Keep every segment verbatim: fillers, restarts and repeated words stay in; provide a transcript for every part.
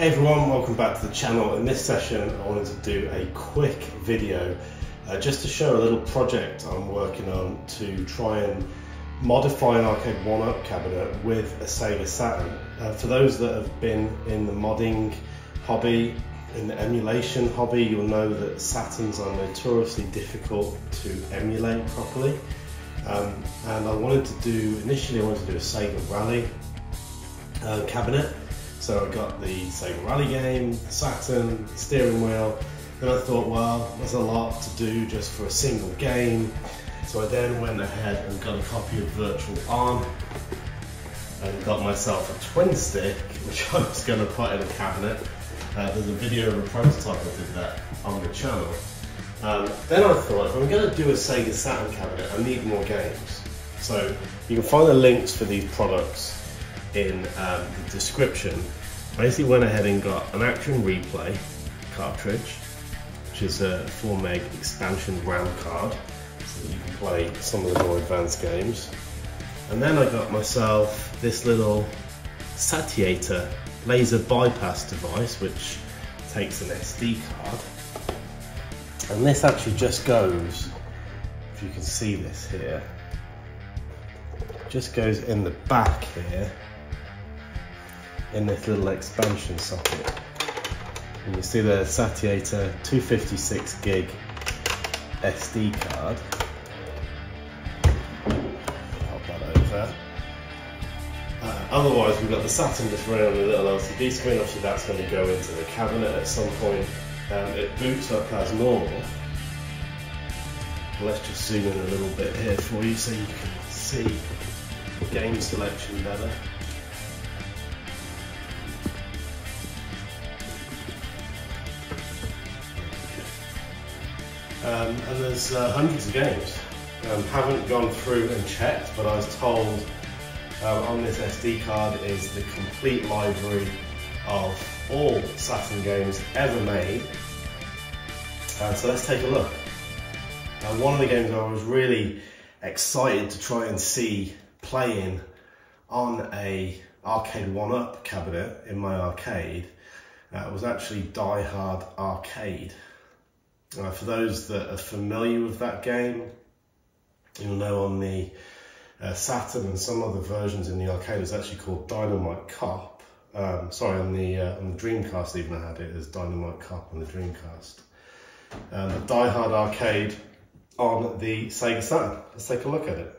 Hey everyone, welcome back to the channel. In this session I wanted to do a quick video uh, just to show a little project I'm working on to try and modify an Arcade one up cabinet with a Sega Saturn. Uh, for those that have been in the modding hobby, in the emulation hobby, you'll know that Saturns are notoriously difficult to emulate properly. Um, and I wanted to do, initially I wanted to do a Sega Rally uh, cabinet. So I got the Sega Rally game, the Saturn, the steering wheel, and I thought, well, there's a lot to do just for a single game. So I then went ahead and got a copy of Virtual On and got myself a twin stick, which I was going to put in a cabinet. Uh, there's a video of a prototype I did that on the channel. Um, then I thought, if I'm going to do a Sega Saturn cabinet, I need more games. So you can find the links for these products in um, the description. I basically went ahead and got an Action Replay cartridge, which is a four meg expansion RAM card, so that you can play some of the more advanced games. And then I got myself this little Satiator laser bypass device, which takes an S D card. And this actually just goes, if you can see this here, just goes in the back here, in this little expansion socket, and you see the Satiator two fifty-six gig S D card. Pop that over. Uh, otherwise, we've got the Saturn just running on a little L C D screen. Obviously, that's going to go into the cabinet at some point. Um, it boots up as normal. Let's just zoom in a little bit here for you so you can see the game selection better. Um, and there's uh, hundreds of games. Um, haven't gone through and checked, but I was told um, on this S D card is the complete library of all Saturn games ever made. Uh, so let's take a look. Uh, one of the games I was really excited to try and see playing on a Arcade one up cabinet in my arcade uh, was actually Die Hard Arcade. Uh, for those that are familiar with that game, you'll know on the uh, Saturn and some other versions in the arcade it's actually called Dynamite Cop. Um, sorry, on the, uh, on the Dreamcast even I had it as Dynamite Cop on the Dreamcast. Uh, the Die Hard Arcade on the Sega Saturn. Let's take a look at it.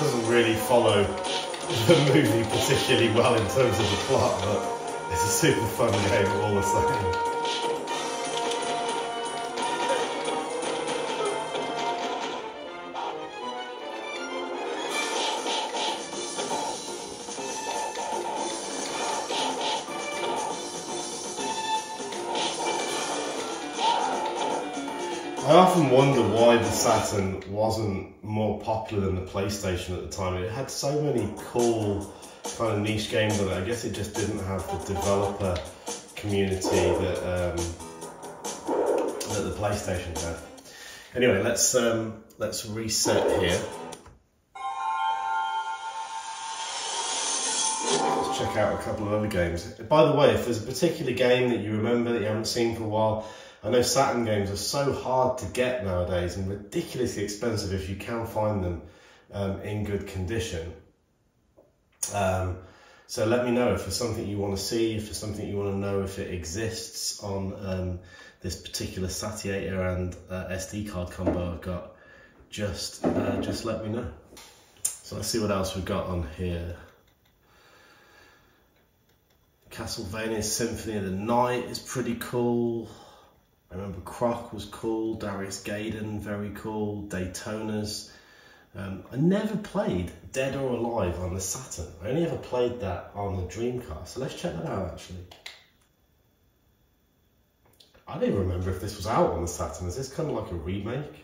Doesn't really follow the movie particularly well in terms of the plot, but it's a super fun game all the same. I often wonder why the Saturn wasn't more popular than the PlayStation at the time. It had so many cool kind of niche games on it. I guess it just didn't have the developer community that, um, that the PlayStation had. Anyway, let's um, let's reset here. check out a couple of other games. By the way, if there's a particular game that you remember that you haven't seen for a while, I know Saturn games are so hard to get nowadays and ridiculously expensive if you can find them um, in good condition. Um, so let me know if there's something you want to see, if there's something you want to know, if it exists on um, this particular Satiator and uh, S D card combo I've got. Just, uh, just let me know. So let's see what else we've got on here. Castlevania Symphony of the Night is pretty cool. I remember Croc was cool, Darius Gaiden, very cool, Daytonas. Um, I never played Dead or Alive on the Saturn. I only ever played that on the Dreamcast, so let's check that out actually. I don't even remember if this was out on the Saturn. Is this kind of like a remake?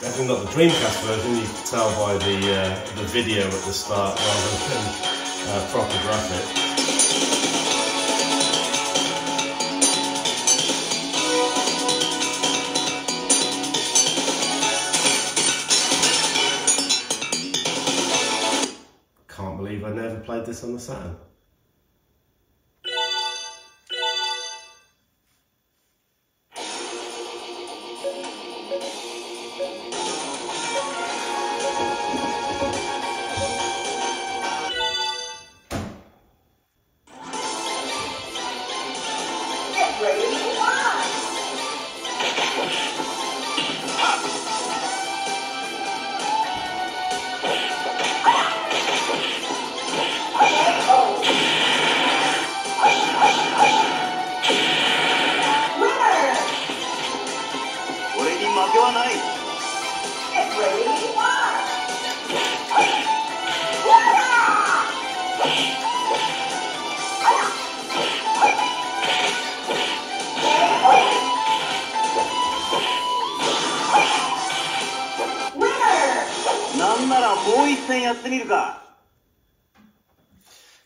Definitely not the Dreamcast version. You can tell by the uh, the video at the start rather than uh, proper graphic. Can't believe I never played this on the Saturn.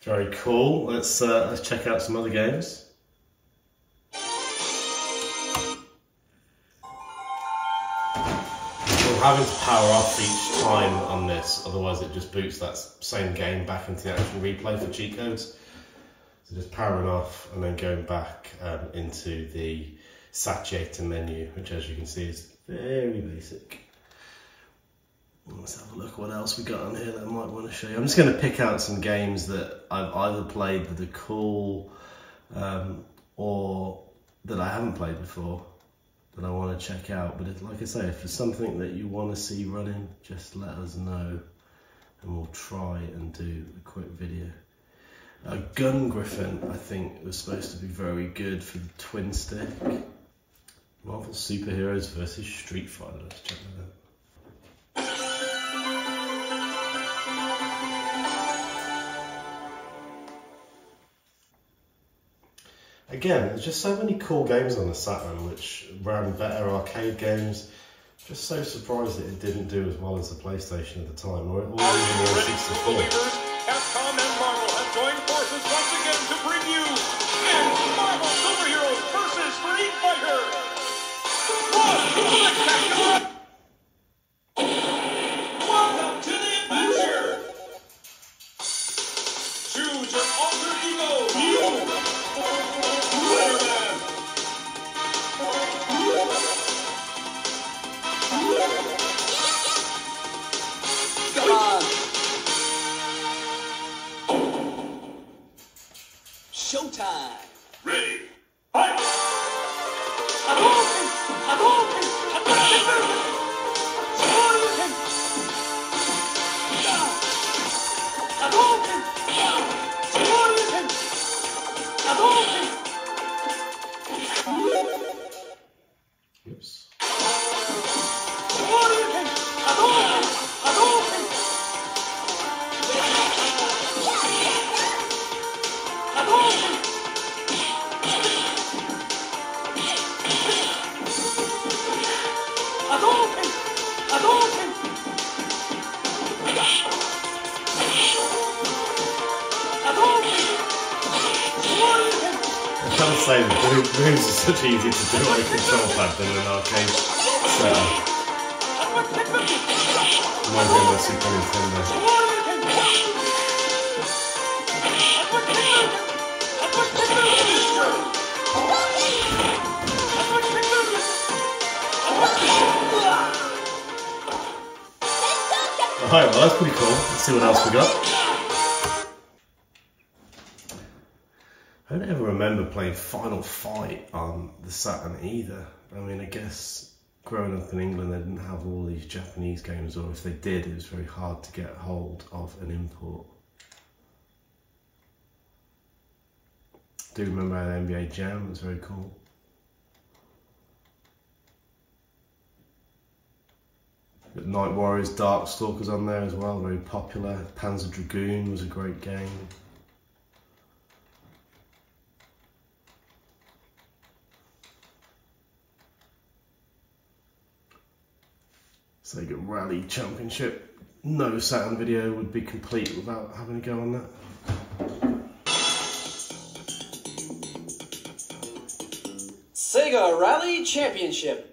Very cool. Let's uh, let's check out some other games. We're having to power off each time on this, otherwise it just boots that same game back into the Action Replay for cheat codes. So just powering off and then going back um, into the Satiator menu, which as you can see is very basic. Let's have a look what else we got on here that I might want to show you. I'm just going to pick out some games that I've either played that are cool um, or that I haven't played before that I want to check out. But if, like I say, if there's something that you want to see running, just let us know and we'll try and do a quick video. Uh, Gun Griffin, I think, was supposed to be very good for the twin stick. Marvel Superheroes versus Street Fighter, let's check that out. Again, there's just so many cool games on the Saturn which ran better arcade games. Just so surprised that it didn't do as well as the PlayStation at the time, or, or even the sixty-four. Capcom and Marvel have joined forces once again to bring you Marvel Superheroes versus Street Fighter. One, welcome to the adventure. Choose your alter ego. You. Showtime. Ready. Fight. Oops. I can't say that rooms are such easy to do on a control pad than an arcade setup. I might be able to see coming from there. Alright, well that's pretty cool. Let's see what else we got. I don't ever remember playing Final Fight on the Saturn either. I mean, I guess growing up in England they didn't have all these Japanese games, or if they did it was very hard to get hold of an import. I do remember I had N B A Jam, it was very cool. Got Night Warriors, Darkstalkers on there as well, very popular. Panzer Dragoon was a great game. Sega Rally Championship. No Saturn video would be complete without having a go on that. Sega Rally Championship.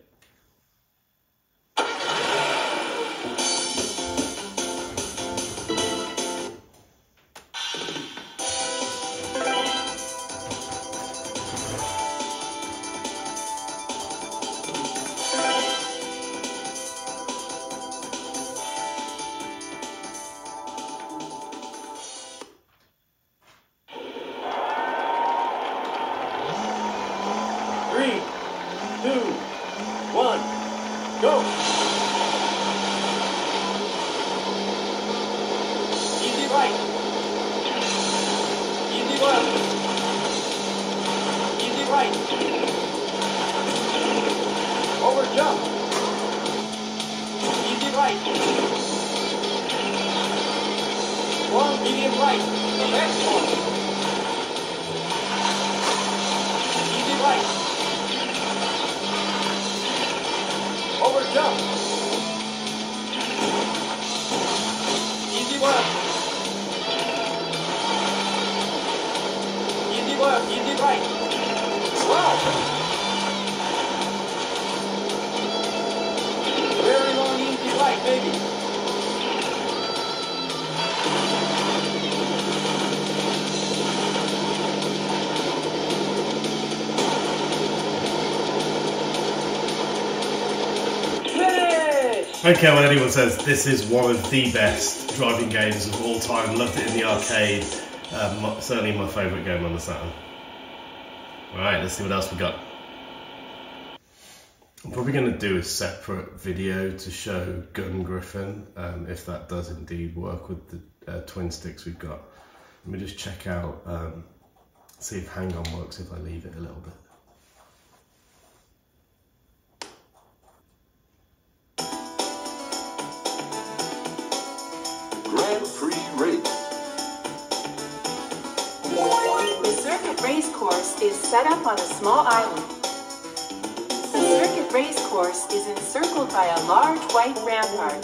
I don't care what anyone says, this is one of the best driving games of all time. Loved it in the arcade. Um, certainly my favourite game on the Saturn. Right, let's see what else we got. I'm probably going to do a separate video to show Gun Griffin, um, if that does indeed work with the uh, twin sticks we've got. Let me just check out, um, see if Hang-On works if I leave it a little bit. Is set up on a small island. The circuit race course is encircled by a large white rampart.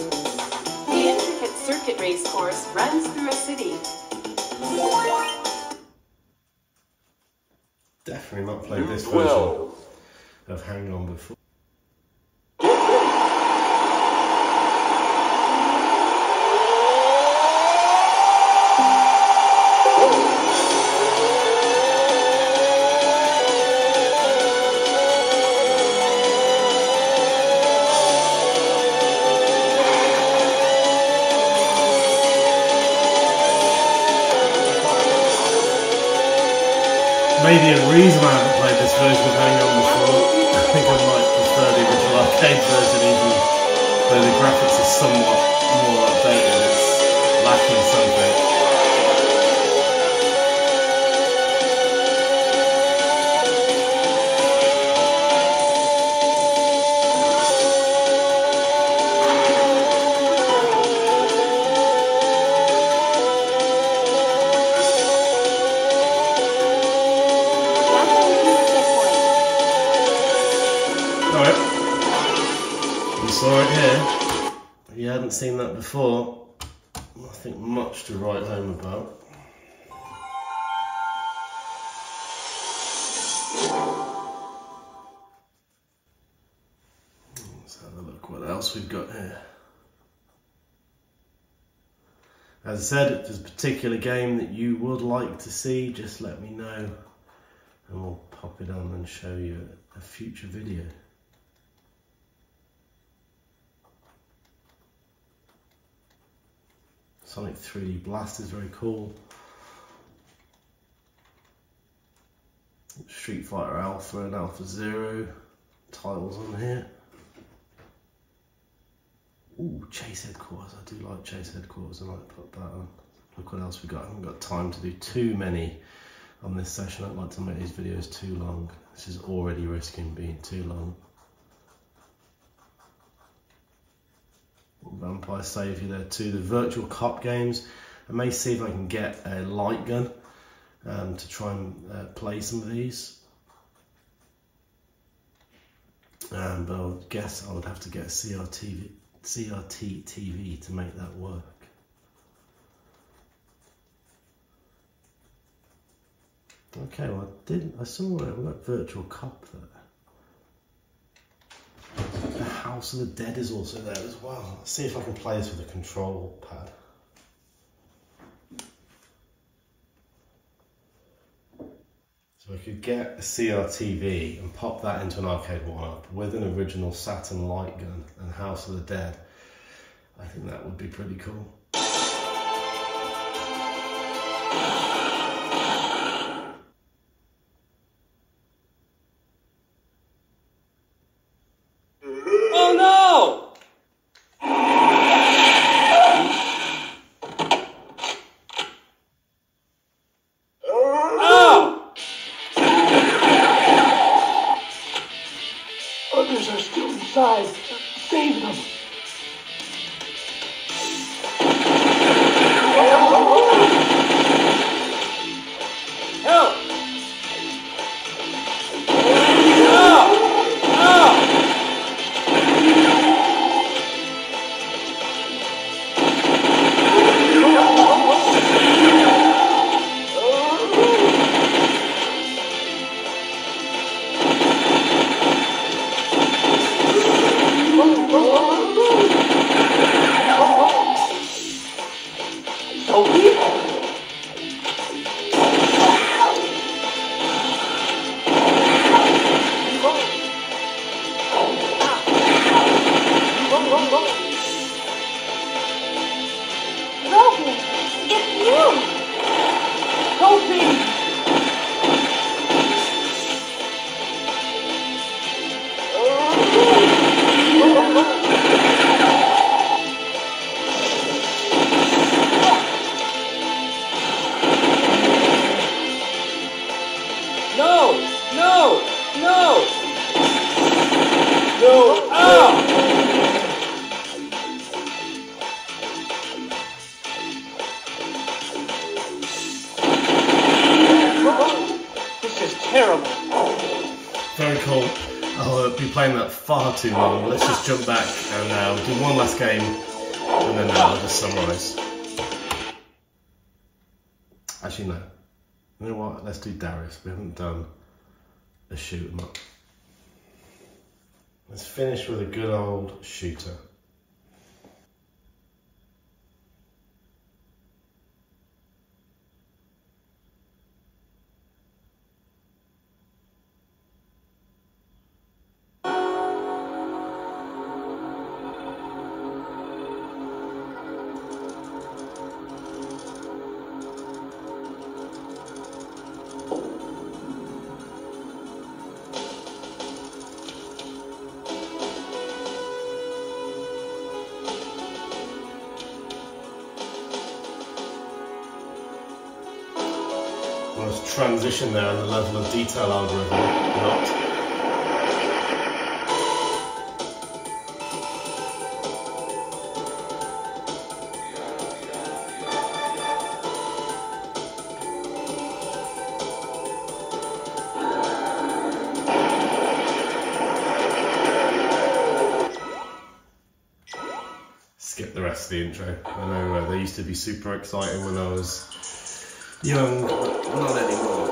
The intricate circuit race course runs through a city. Definitely not played this version of Hang-On before. Maybe a reason I haven't played this version of Hang-On before. I think I might prefer the original arcade version, even though the graphics are somewhat more updated, it's lacking something. Seen that before. Nothing much to write home about. else we've got here? As I said, if there's a particular game that you would like to see, just let me know and we'll pop it on and show you a future video. Sonic three D Blast is very cool. Street Fighter Alpha and Alpha Zero titles on here. Ooh, Chase Headquarters. I do like Chase Headquarters. I might put that on. Look what else we got. I haven't got time to do too many on this session. I don't like to make these videos too long. This is already risking being too long. Vampire Savior there too. The Virtual Cop games. I may see if I can get a light gun um, to try and uh, play some of these. Um, but I would guess I would have to get a C R T T V to make that work. Okay, well I didn't. I saw it. We got Virtual Cop there. The House of the Dead is also there as well. Let's see if I can play this with a control pad. So I could get a C R T V and pop that into an Arcade one up with an original Saturn light gun and House of the Dead. I think that would be pretty cool. Too long. Let's just jump back and uh, we'll do one last game and then uh, I'll just summarise. Actually no, you know what, let's do Darius. We haven't done a shoot 'em up. Let's finish with a good old shooter. Transition there on the level of detail algorithm, not. Skip the rest of the intro. I know uh, they used to be super exciting when I was young, but not anymore.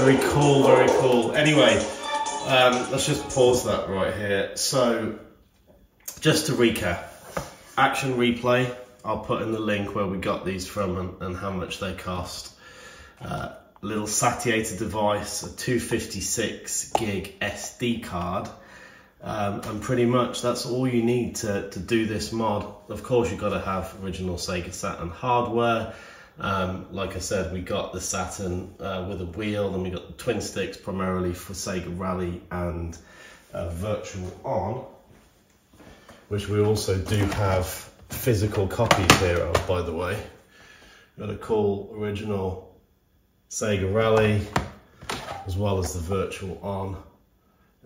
Very cool, very cool. Anyway, um, let's just pause that right here. So, just to recap, Action Replay, I'll put in the link where we got these from and, and how much they cost. Uh, little Satiator device, a two fifty-six gig S D card, um, and pretty much that's all you need to, to do this mod. Of course, you've got to have original Sega Saturn hardware. Um, like I said, we got the Saturn uh, with a wheel, and we got the twin sticks primarily for Sega Rally and uh, Virtual On, which we also do have physical copies here of, by the way. Got a cool original Sega Rally as well as the Virtual On.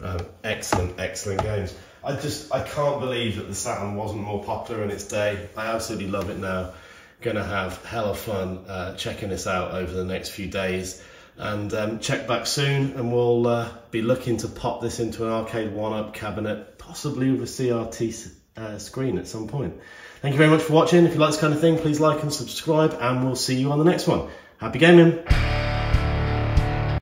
Um, excellent, excellent games. I just I can't believe that the Saturn wasn't more popular in its day. I absolutely love it now. Going to have hella fun uh, checking this out over the next few days, and um, check back soon, and we'll uh, be looking to pop this into an Arcade one up cabinet, possibly with a C R T uh, screen at some point. Thank you very much for watching. If you like this kind of thing, please like and subscribe, and we'll see you on the next one. Happy gaming.